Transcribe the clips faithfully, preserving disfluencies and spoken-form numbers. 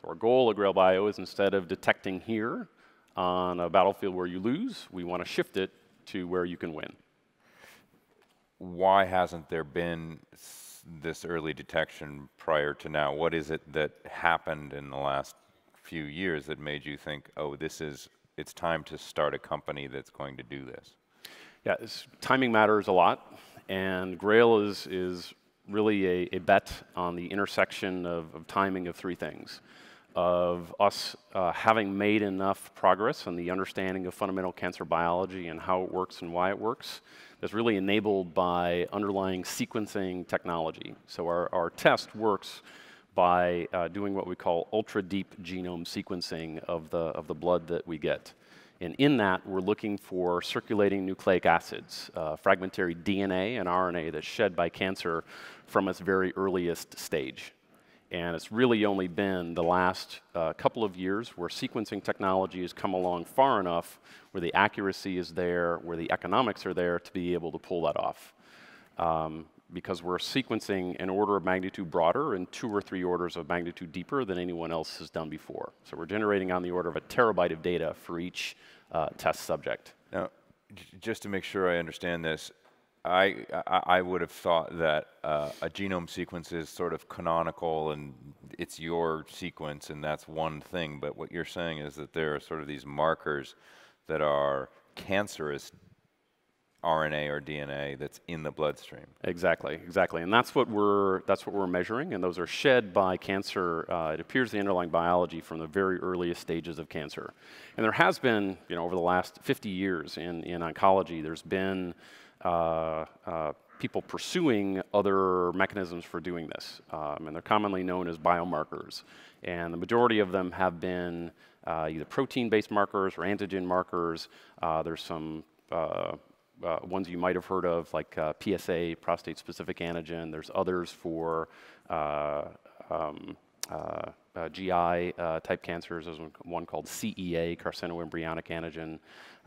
So our goal at Grail Bio is instead of detecting here on a battlefield where you lose, we want to shift it to where you can win. Why hasn't there been this early detection prior to now? What is it that happened in the last few years that made you think, oh, this is, it's time to start a company that's going to do this? Yeah, timing matters a lot, and Grail is, is really a, a bet on the intersection of, of timing of three things, of us uh, having made enough progress on the understanding of fundamental cancer biology and how it works and why it works. That's really enabled by underlying sequencing technology. So our, our test works by uh, doing what we call ultra-deep genome sequencing of the, of the blood that we get. And in that, we're looking for circulating nucleic acids, uh, fragmentary D N A and R N A that's shed by cancer from its very earliest stage. And it's really only been the last uh, couple of years where sequencing technology has come along far enough where the accuracy is there, where the economics are there to be able to pull that off. Um, because we're sequencing an order of magnitude broader and two or three orders of magnitude deeper than anyone else has done before. So we're generating on the order of a terabyte of data for each uh, test subject. Now, just to make sure I understand this, I, I would have thought that uh, a genome sequence is sort of canonical and it's your sequence and that's one thing, but what you're saying is that there are sort of these markers that are cancerous R N A or D N A that's in the bloodstream. Exactly, exactly, and that's what we're that's what we're measuring, and those are shed by cancer. Uh, it appears the underlying biology from the very earliest stages of cancer, and there has been, you know, over the last fifty years in in oncology, there's been uh, uh, people pursuing other mechanisms for doing this, um, and they're commonly known as biomarkers, and the majority of them have been uh, either protein-based markers or antigen markers. Uh, there's some uh, Uh, ones you might have heard of, like uh, P S A, prostate-specific antigen. There's others for uh, um, uh, uh, G I uh, type cancers. There's one called C E A, carcinoembryonic antigen.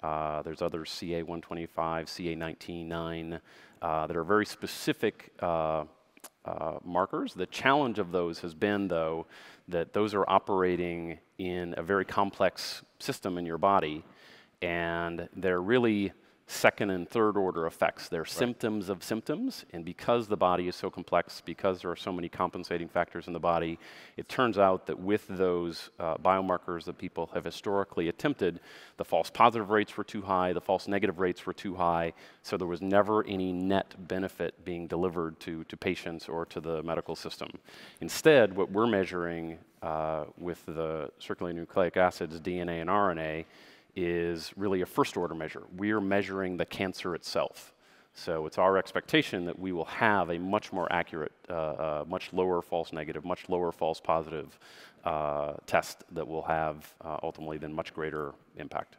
Uh, there's others, C A one twenty-five, C A nineteen nine, uh, that are very specific uh, uh, markers. The challenge of those has been, though, that those are operating in a very complex system in your body, and they're really second and third order effects. They're right. symptoms of symptoms, and because the body is so complex, because there are so many compensating factors in the body, it turns out that with those uh, biomarkers that people have historically attempted, the false positive rates were too high, the false negative rates were too high, so there was never any net benefit being delivered to, to patients or to the medical system. Instead, what we're measuring uh, with the circulating nucleic acids, D N A and R N A, is really a first-order measure. We're measuring the cancer itself. So it's our expectation that we will have a much more accurate, uh, uh, much lower false negative, much lower false positive uh, test that will have uh, ultimately then much greater impact.